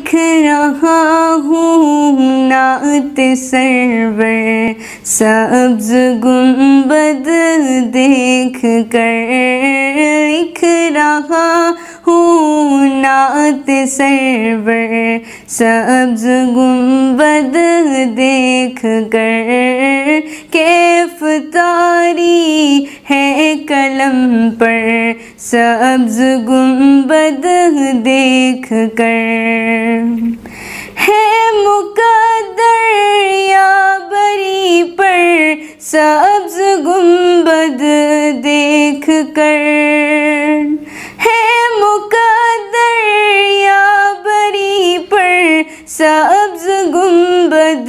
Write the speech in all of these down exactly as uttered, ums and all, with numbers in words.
लिख रहा हूँ नात सरवर, सब्ज गुंबद देख कर लिख रहा हूँ नात सरवर, सब्ज गुंबद देख कर कैफ तारी है कलम पर, सब्ज गुंबद देख कर है मुकद्दर या बरी पर, सब्ज गुंबद देख कर है मुकद्दर या बरी पर, सब्ज गुंबद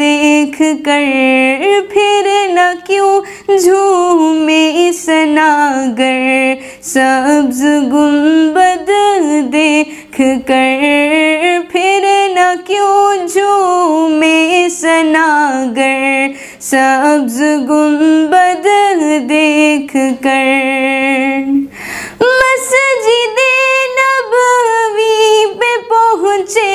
देख कर फिर न क्यों झूमे सनागर, सब्ज गुंबद देख कर फिर न क्यों झूमे सनागर, सब्ज गुंबद देख कर। मस्जिदे नबवी पे पहुँचे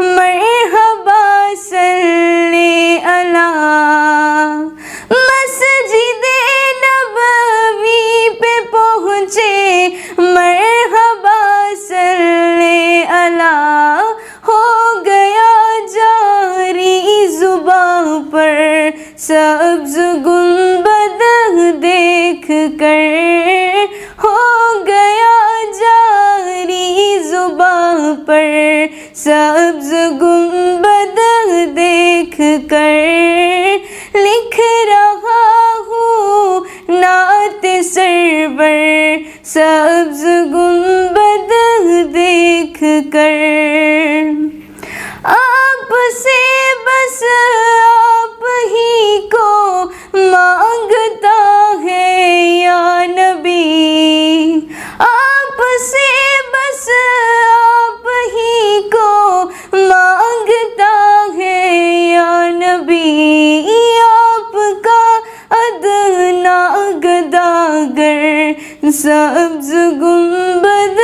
मरहबा सल्ले अला, मस्जिदे नबवी पे पहुँचे मरहबा सल्ले अला, हो गया जारी जुबां पर, सब्ज गुंबद देख कर, हो गया जारी जुबां पर, सब्ज गुंबद देख कर। लिख रहा हूँ नात सरवर, सब्ज गुंबद देख कर। आप से बस आप ही को मांगता है या नबी, आप से बस आप ही को मांगता है या नबी, आपका अदना गदागर, सब्ज गुंबद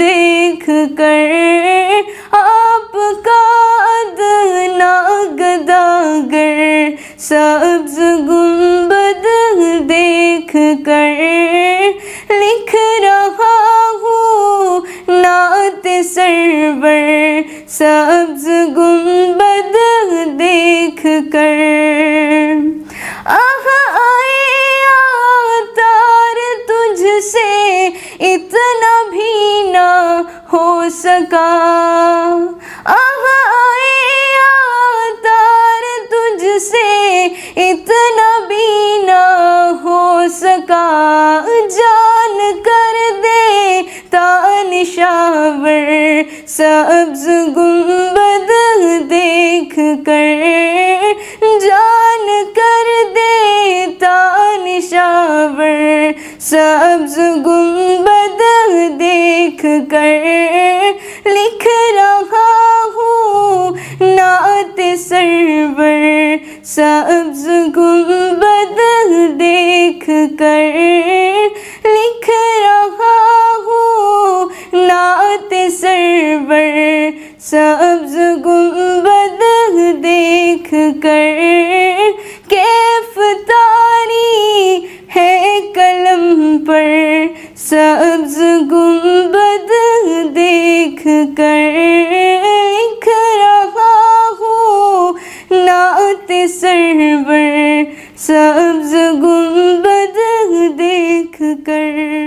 देख कर, आपका अदना गदागर, सब्ज गुंबद देख कर। लिख रहा हूँ नात सरवर, सब्ज गुंबद देख कर। आह आए अवतार तुझसे इतना भी ना हो सका, आह आए अवतार तुझसे इतना भी ना हो सका, जान कर दे तानिशावर, सब्ज गुंबद देख कर, जान कर देता निशावर, सब्ज गुंबद देख कर। लिख रहा हूँ नात सरवर, सब्ज गुंबद देख कर। लिख रहा हूँ नात सरवर, सब्ज गुंबद देख कर। कैफ तारी है कलम पर, सब्ज गुंबद देख कर। लिख रहा हूँ नात सरवर, सब्ज गुंबद देख कर।